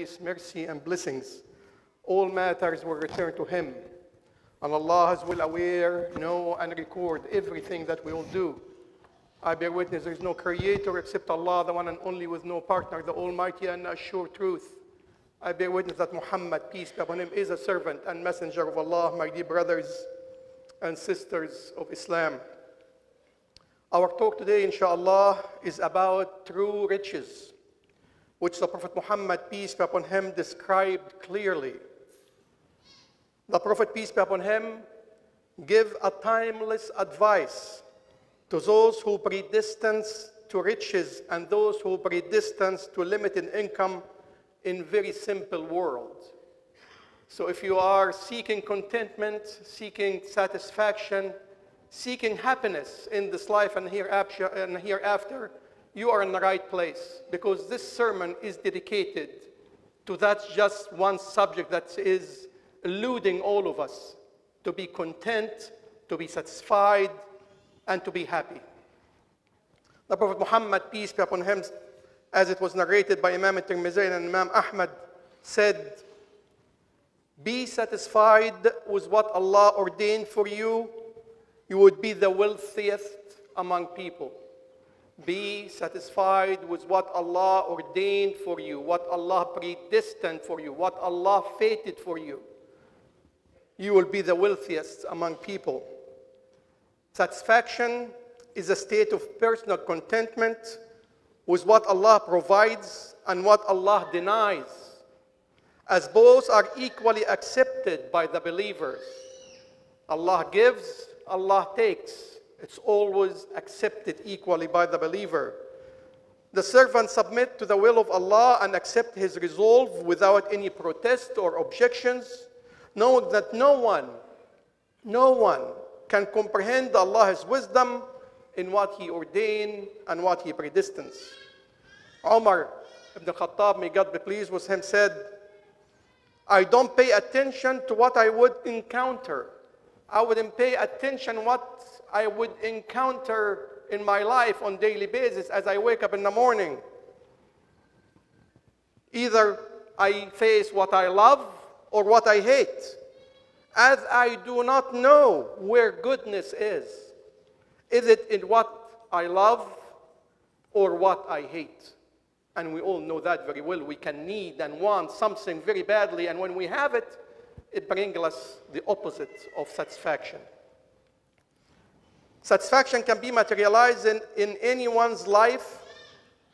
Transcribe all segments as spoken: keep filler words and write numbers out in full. grace, mercy, and blessings. All matters will return to him. And Allah is well aware, know, and record everything that we all do. I bear witness there is no creator except Allah, the one and only, with no partner, the Almighty and assured truth. I bear witness that Muhammad, peace be upon him, is a servant and messenger of Allah, my dear brothers and sisters of Islam. Our talk today, inshallah, is about true riches, which the Prophet Muhammad, peace be upon him, described clearly. The Prophet, peace be upon him, gave a timeless advice to those who predestined to riches and those who predestined to limited income in very simple world. So if you are seeking contentment, seeking satisfaction, seeking happiness in this life and hereafter, you are in the right place, because this sermon is dedicated to that just one subject that is eluding all of us: to be content, to be satisfied, and to be happy. The Prophet Muhammad, peace be upon him, as it was narrated by Imam al-Tirmizi and Imam Ahmad, said, "Be satisfied with what Allah ordained for you. You would be the wealthiest among people." Be satisfied with what Allah ordained for you, what Allah predestined for you, what Allah fated for you. You will be the wealthiest among people. Satisfaction is a state of personal contentment with what Allah provides and what Allah denies, as both are equally accepted by the believers. Allah gives, Allah takes. It's always accepted equally by the believer. The servants submit to the will of Allah and accept his resolve without any protest or objections, knowing that no one, no one can comprehend Allah's wisdom in what he ordained and what he predestines. Umar ibn Khattab, may God be pleased with him, said, "I don't pay attention to what I would encounter. I wouldn't pay attention what I would encounter in my life on daily basis as I wake up in the morning. Either I face what I love or what I hate, as I do not know where goodness is. Is it in what I love or what I hate?" And we all know that very well. We can need and want something very badly, and when we have it, it brings us the opposite of satisfaction. Satisfaction can be materialized in, in anyone's life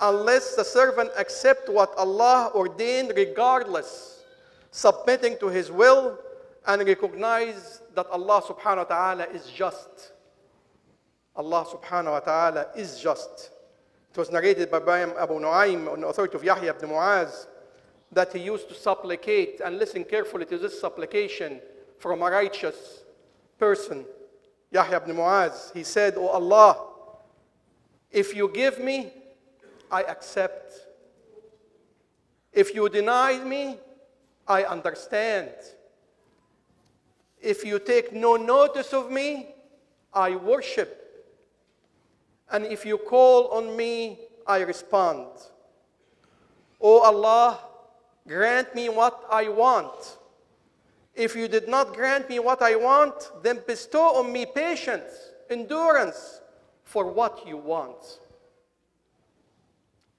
unless the servant accepts what Allah ordained regardless, submitting to his will and recognize that Allah subhanahu wa ta'ala is just. Allah subhanahu wa ta'ala is just. It was narrated by Abu Nu'aym, on the authority of Yahya ibn Mu'az, that he used to supplicate, and listen carefully to this supplication from a righteous person, Yahya ibn Mu'az. He said, "O Allah, if you give me, I accept. If you deny me, I understand. If you take no notice of me, I worship. And if you call on me, I respond. O Allah, grant me what I want. If you did not grant me what I want, then bestow on me patience, endurance, for what you want."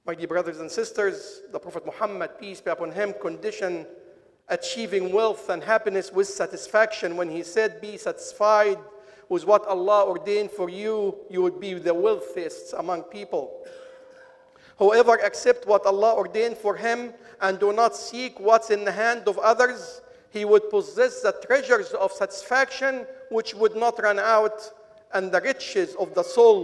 My dear brothers and sisters, the Prophet Muhammad, peace be upon him, conditioned achieving wealth and happiness with satisfaction when he said, "Be satisfied with what Allah ordained for you. You would be the wealthiest among people." Whoever accepts what Allah ordained for him and do not seek what's in the hand of others, he would possess the treasures of satisfaction which would not run out, and the riches of the soul,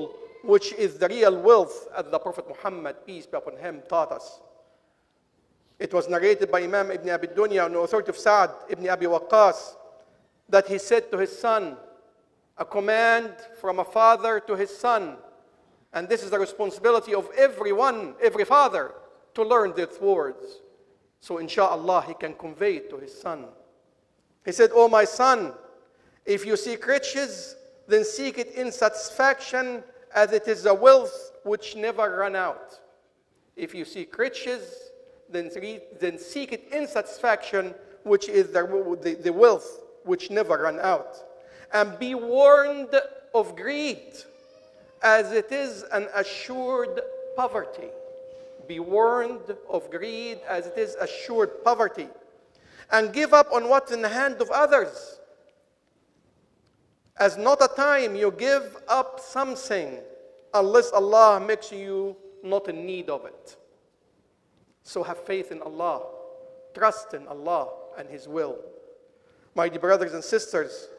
which is the real wealth, as the Prophet Muhammad, peace be upon him, taught us. It was narrated by Imam Ibn Abi Dunya, on the authority of Sa'ad ibn Abi Waqqas, that he said to his son, a command from a father to his son, and this is the responsibility of everyone, every father, to learn these words, so insha'Allah he can convey it to his son. He said, "O my son, if you seek riches, then seek it in satisfaction, as it is a wealth which never run out. If you seek riches, than, than seek it in satisfaction, which is the, the, the wealth which never run out. And be warned of greed, as it is an assured poverty. Be warned of greed, as it is assured poverty. And give up on what's in the hand of others, as not a time you give up something unless Allah makes you not in need of it. So have faith in Allah, trust in Allah and His will. My dear brothers and sisters,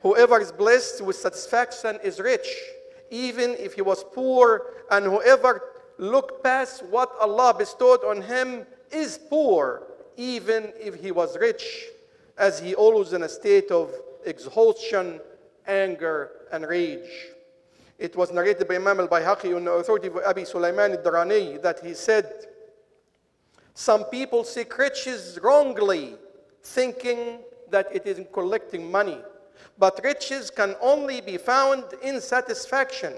whoever is blessed with satisfaction is rich, even if he was poor, and whoever looked past what Allah bestowed on him is poor, even if he was rich, as he always in a state of exhaustion, anger, and rage. It was narrated by Imam al-Baihaqi on the authority of Abu Sulaiman al-Darani that he said, some people seek riches wrongly, thinking that it is in collecting money. But riches can only be found in satisfaction,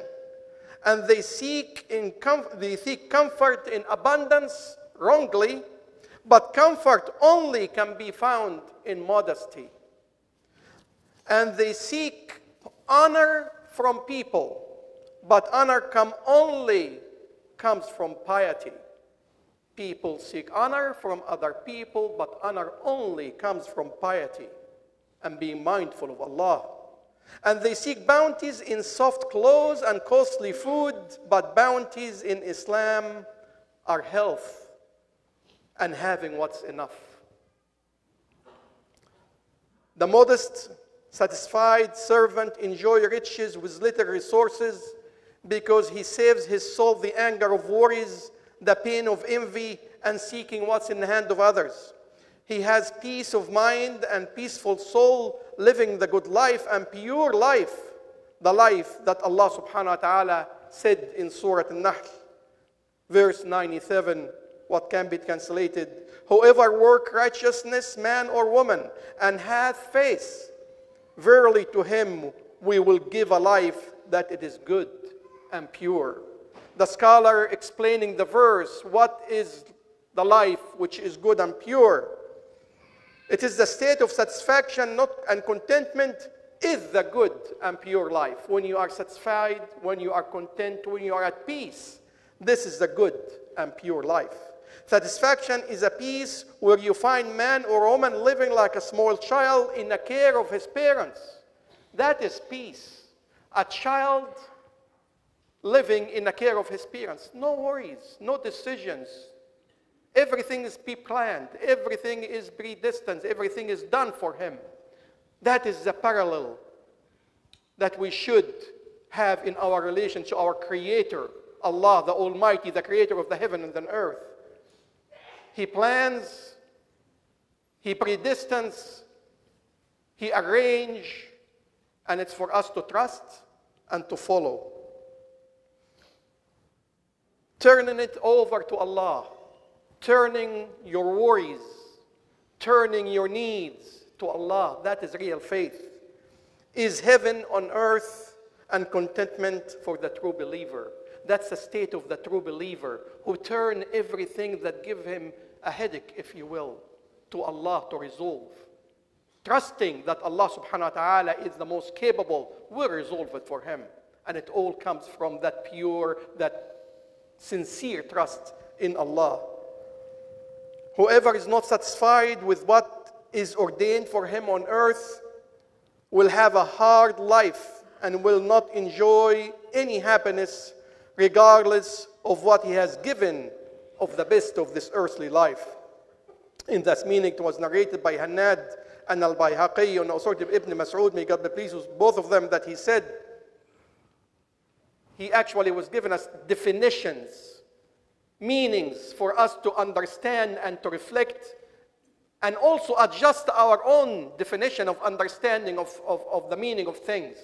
and they seek, in they seek comfort in abundance wrongly, but comfort only can be found in modesty. And they seek honor from people, but honor come only comes from piety. People seek honor from other people, but honor only comes from piety and being mindful of Allah. And they seek bounties in soft clothes and costly food, but bounties in Islam are health and having what's enough. The modest, satisfied servant enjoys riches with little resources because he saves his soul the anger of worries, the pain of envy, and seeking what's in the hand of others. He has peace of mind and peaceful soul, living the good life and pure life, the life that Allah subhanahu wa ta'ala said in Surah An-Nahl, verse ninety-seven, what can be translated, whoever work righteousness, man or woman, and hath faith, verily to him we will give a life that it is good and pure. The scholar explaining the verse, what is the life which is good and pure? It is the state of satisfaction not, and contentment is the good and pure life. When you are satisfied, when you are content, when you are at peace, this is the good and pure life. Satisfaction is a peace where you find man or woman living like a small child in the care of his parents. That is peace. A child living in the care of his parents. No worries, no decisions. Everything is pre-planned, everything is predestined, everything is done for him. That is the parallel that we should have in our relation to our Creator, Allah the Almighty, the Creator of the heaven and the earth. He plans, He predestines, He arranges, and it's for us to trust and to follow. Turning it over to Allah. Turning your worries, turning your needs to Allah, that is real faith, is heaven on earth and contentment for the true believer. That's the state of the true believer who turn everything that give him a headache, if you will, to Allah to resolve. Trusting that Allah subhanahu wa ta'ala is the most capable, will resolve it for him. And it all comes from that pure, that sincere trust in Allah. Whoever is not satisfied with what is ordained for him on earth will have a hard life and will not enjoy any happiness regardless of what he has given of the best of this earthly life. In this meaning, it was narrated by Hanad and al-Baihaqi on the authority of Ibn Mas'ud, may God be pleased with both of them, that he said, he actually was giving us definitions, meanings for us to understand and to reflect and also adjust our own definition of understanding of, of, of the meaning of things.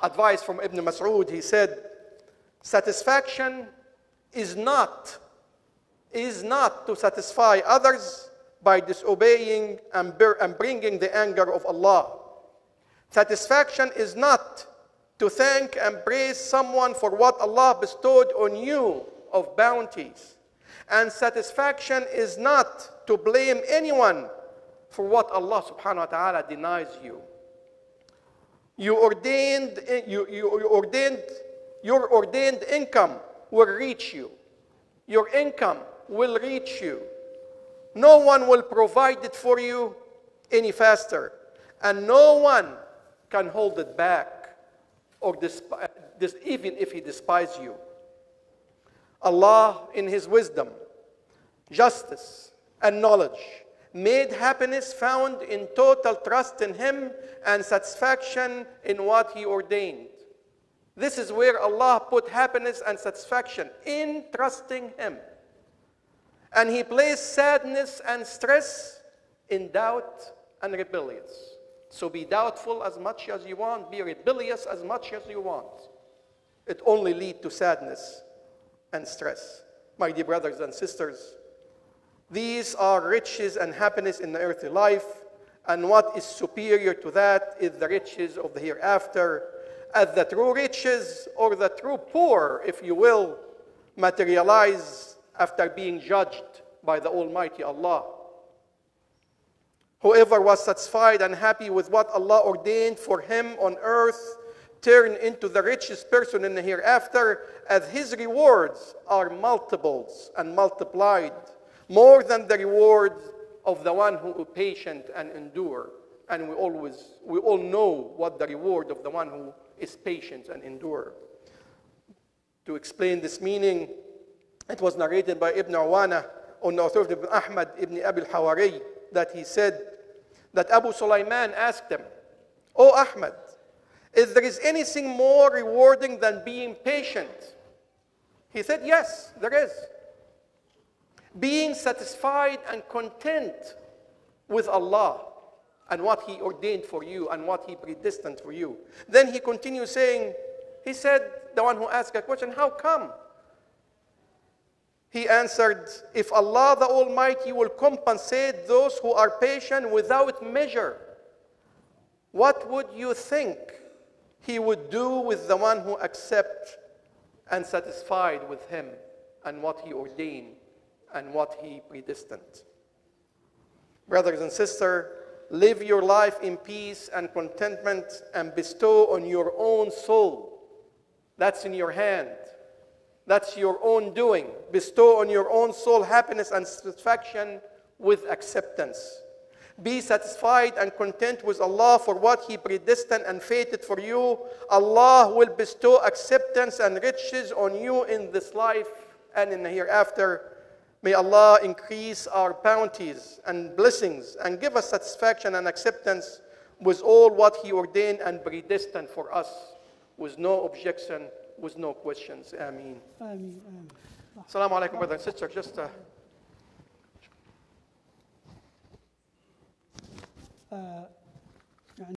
Advice from Ibn Mas'ud, he said, satisfaction is not, is not to satisfy others by disobeying and, and bringing the anger of Allah. Satisfaction is not to thank and praise someone for what Allah bestowed on you of bounties, And satisfaction is not to blame anyone for what Allah subhanahu wa ta'ala denies you. You ordained, you, you, you ordained, your ordained income will reach you. Your income will reach you. No one will provide it for you any faster. And no one can hold it back, or despise, even if he despises you. Allah, in His wisdom, justice, and knowledge, made happiness found in total trust in Him and satisfaction in what He ordained. This is where Allah put happiness and satisfaction, in trusting Him. And He placed sadness and stress in doubt and rebellious. So be doubtful as much as you want, be rebellious as much as you want. It only leads to sadness and stress. My dear brothers and sisters, these are riches and happiness in the earthly life, and what is superior to that is the riches of the hereafter. As the true riches, or the true poor, if you will, materialize after being judged by the Almighty Allah. Whoever was satisfied and happy with what Allah ordained for him on earth turned into the richest person in the hereafter, as his rewards are multiples and multiplied, more than the rewards of the one who is patient and endure. And we, always, we all know what the reward of the one who is patient and endure. To explain this meaning, it was narrated by Ibn Awana on the authority of Ahmad ibn Abi Al-Hawari that he said that Abu Sulaiman asked him, "O Ahmad, is there is anything more rewarding than being patient?" He said, "Yes, there is. Being satisfied and content with Allah and what He ordained for you and what He predestined for you." Then he continued saying, he said, the one who asked a question, "How come?" He answered, "If Allah the Almighty will compensate those who are patient without measure, what would you think He would do with the one who accepts and satisfied with Him and what He ordained and what He predestined?" Brothers and sisters, live your life in peace and contentment and bestow on your own soul. That's in your hand. That's your own doing. Bestow on your own soul happiness and satisfaction with acceptance. Be satisfied and content with Allah for what He predestined and fated for you. Allah will bestow acceptance and riches on you in this life and in the hereafter. May Allah increase our bounties and blessings and give us satisfaction and acceptance with all what He ordained and predestined for us, with no objection, with no questions. Ameen. Ameen. Ameen. Assalamu alaikum, brothers and sisters. Just a Uh,